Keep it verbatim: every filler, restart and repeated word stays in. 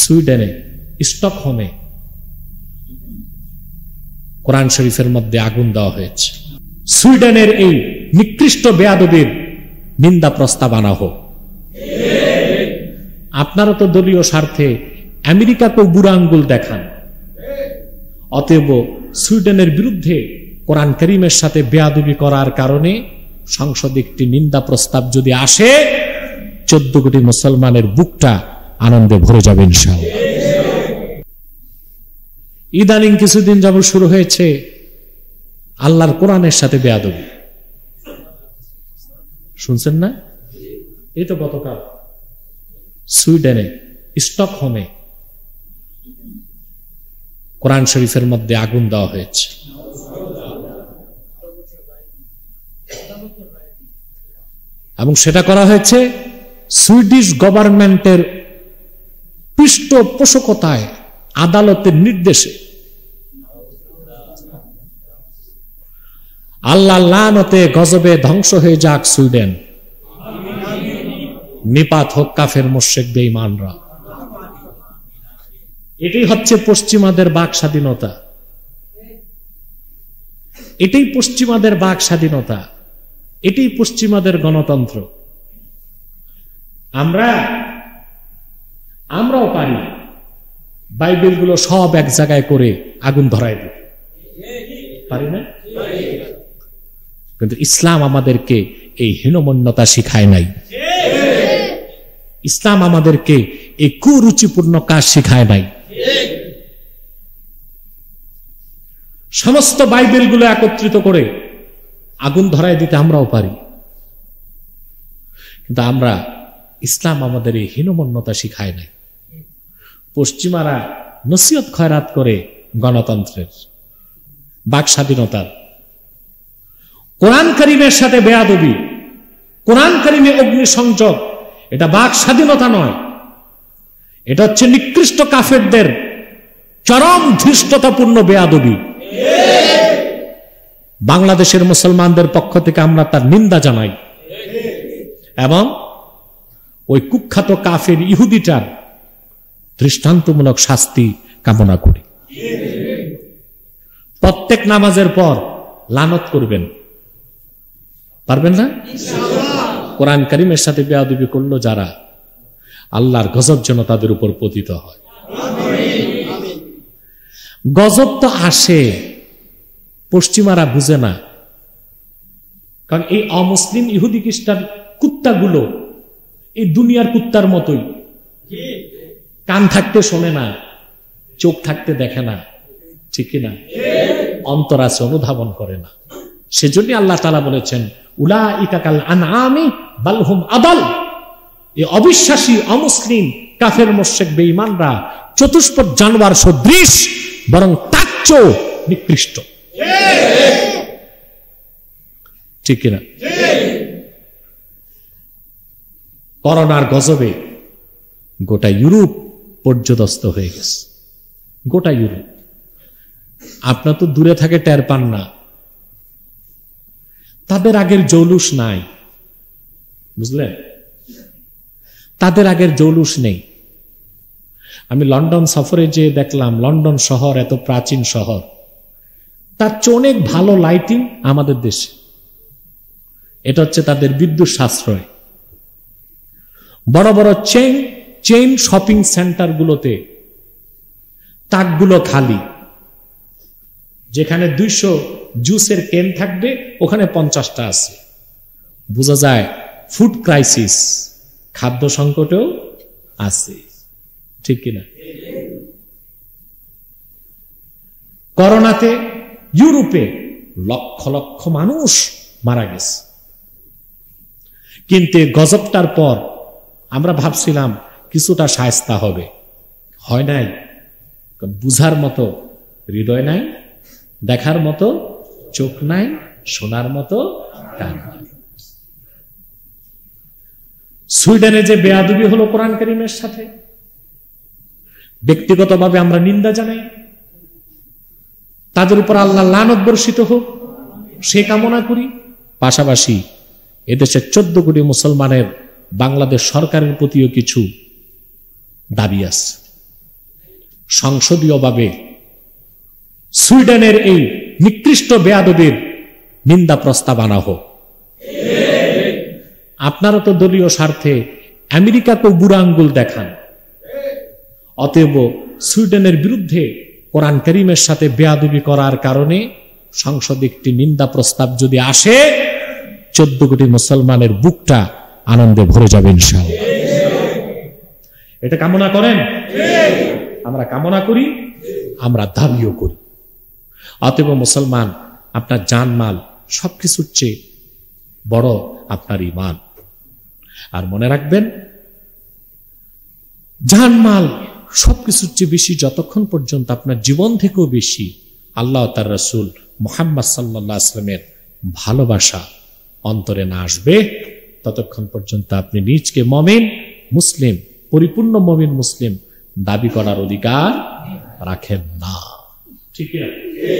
সুইডেনে স্টকহোমে কোরআন শরীফের মধ্যে আগুন দেওয়া হয়েছে। সুইডেনের এই নিকৃষ্ট বেয়াদবির নিন্দা প্রস্তাব আনা হোক। আপনারা তো দলীয় স্বার্থে আমেরিকাকেও বুড়া আঙ্গুল দেখান, অতএব সুইডেনের বিরুদ্ধে কোরআন করিমের সাথে বেয়াদবি করার কারণে সংসদে একটি নিন্দা প্রস্তাব যদি আসে, চোদ্দ কোটি মুসলমানের বুকটা আনন্দে ভরে যাবে ইনশাআল্লাহ। ইদানিং কিছুদিন যাবত শুরু হয়েছে আল্লাহর কোরআনের সাথে বেয়াদবি, শুনছেন না? এই তো গতকাল সুইডেনে স্টকহোমে কোরআন শরীফের মধ্যে আগুন দেওয়া হয়েছে। এবং সেটা করা হয়েছে সুইডিশ গভর্নমেন্টের পৃষ্ঠপোষকতায়, আদালতের নির্দেশে। আল্লাহ লানতে গজবে ধ্বংস হয়ে যাক সুইডেন, নিপাত হোক কাফের মুশরিক বেঈমানরা। এটাই হচ্ছে পশ্চিমাদের বাক স্বাধীনতা, এটাই পশ্চিমাদের বাক স্বাধীনতা, এটাই পশ্চিমাদের গণতন্ত্র। আমরা আমরাও পারি বাইবেল গুলো সব এক জায়গায় করে আগুন ধরায় দিতে, পারি না? কিন্তু ইসলাম আমাদেরকে এই হীনমন্যতা শিখায় নাই, ইসলাম আমাদেরকে এই কুরুচিপূর্ণ কাজ শিখায় নাই। সমস্ত বাইবেল গুলো একত্রিত করে আগুন ধরায় দিতে আমরাও পারি, কিন্তু আমরা ইসলাম আমাদের এই হীনমন্যতা শিখায় নাই। পশ্চিমারা নসিহত খয়রাত করে গণতন্ত্রের, বাক স্বাধীনতার, কোরআন কারিমের সাথে বেয়াদবি, কোরআন কারিমে অগ্নি সংযোগ, এটা বাক স্বাধীনতা নয়, এটা হচ্ছে নিকৃষ্ট কাফেরদের চরম ধৃষ্টতাপূর্ণ বেয়াদবি। বাংলাদেশের মুসলমানদের পক্ষ থেকে আমরা তার নিন্দা জানাই এবং ওই কুখ্যাত কাফের ইহুদিটার দৃষ্টান্তমূলক শাস্তি কামনা করি। প্রত্যেক নামাজের পর লানত করবেন, পারবেন না? কোরআন কারিমের সাথে বেয়াদবি করলো যারা, আল্লাহর গজব যেন তাদের উপর পতিত হয়। গজব তো আসে, পশ্চিমারা বুঝে না, কারণ এই অমুসলিম ইহুদি খ্রিস্টান কুত্তাগুলো এই দুনিয়ার কুত্তার মতোই, কান থাকতে শোনে না, চোখ থাকতে দেখে না, ঠিক কিনা? অন্তর আছে, অনুধাবন করে না। সেজন্য আল্লাহ তাআলা বলেছেন উলাইকা কাল আনআমি বাল হুম আদাল, এই অবিশ্বাসী অমুসলিম কাফের মুশরিক বেঈমানরা চতুষ্পদ জানোয়ার সদৃশ, বরং তার চেয়েও নিকৃষ্ট, ঠিক কিনা? করোনার গজবে গোটা ইউরোপ পর্যদস্ত হয়ে গেছে, গোটা ইউরোপ। আপনার তো দূরে থাকে টের পান না, তাদের আগের জৌলুস নাই, বুঝলেন? তাদের আগের জৌলুস নেই। আমি লন্ডন সফরে যেয়ে দেখলাম, লন্ডন শহর এত প্রাচীন শহর, তার চেয়ে অনেক ভালো লাইটিং আমাদের দেশে। এটা হচ্ছে তাদের বিদ্যুৎ সাশ্রয়। বড় বড় চেইন চেইন শপিং সেন্টারগুলোতে তাকগুলো খালি, যেখানে দুইশো জুসের কেন থাকবে ওখানে পঞ্চাশটা আছে। বোঝা যায় ফুড ক্রাইসিস, খাদ্য সংকটেও আছে, ঠিক কিনা? করোনাতে ইউরোপে লক্ষ লক্ষ মানুষ মারা গেছে। কিন্তু গজবটার পর আমরা ভাবছিলাম কিছুটা শায়েস্তা হবে, হয় নাই। বুঝার মতো হৃদয় নাই, দেখার মতো চোখ নাই, শোনার মতো কান নাই। সুইডেনে যে বেয়াদবি হলো কোরআন কারিমের সাথে, ব্যক্তিগতভাবে আমরা নিন্দা জানাই। তাদের উপর আল্লাহ লানত বর্ষিত হোক সে কামনা করি। পাশাপাশি এদেশের চোদ্দ কোটি মুসলমানের বাংলাদেশ সরকারের প্রতিও কিছু দাবি আছে। সংসদীয়ভাবে সুইডেনের এই নিকৃষ্ট বেয়াদবের নিন্দা প্রস্তাব আনা হোক। আপনারা তো দলীয় স্বার্থে আমেরিকাকে বুড়া আঙ্গুল দেখান, অতএব সুইডেনের বিরুদ্ধে কোরআন কারীমের সাথে বেয়াদবি করার কারণে সংসদে একটি নিন্দা প্রস্তাব যদি আসে, চোদ্দ কোটি মুসলমানের বুকটা আনন্দে ভরে যাবে ইনশাআল্লাহ। এটা কামনা করেন, আমরা কামনা করি, আমরা দাবিও করি। অতএব মুসলমান, আপনার জানমাল সবকিছুর চেয়ে বড় আপনার ঈমান। আর মনে রাখবেন, জানমাল সবকিছুর চেয়ে বেশি যতক্ষণ পর্যন্ত আপনার জীবন থেকেও বেশি আল্লাহ তার রাসূল মুহাম্মদ সাল্লাল্লাহু আলাইহি ওয়াসাল্লামের ভালোবাসা অন্তরে না আসবে, ততক্ষণ পর্যন্ত আপনি নিজকে মুমিন মুসলিম, পরিপূর্ণ মুমিন মুসলিম দাবি করার অধিকার রাখেন না। ঠিক আছে।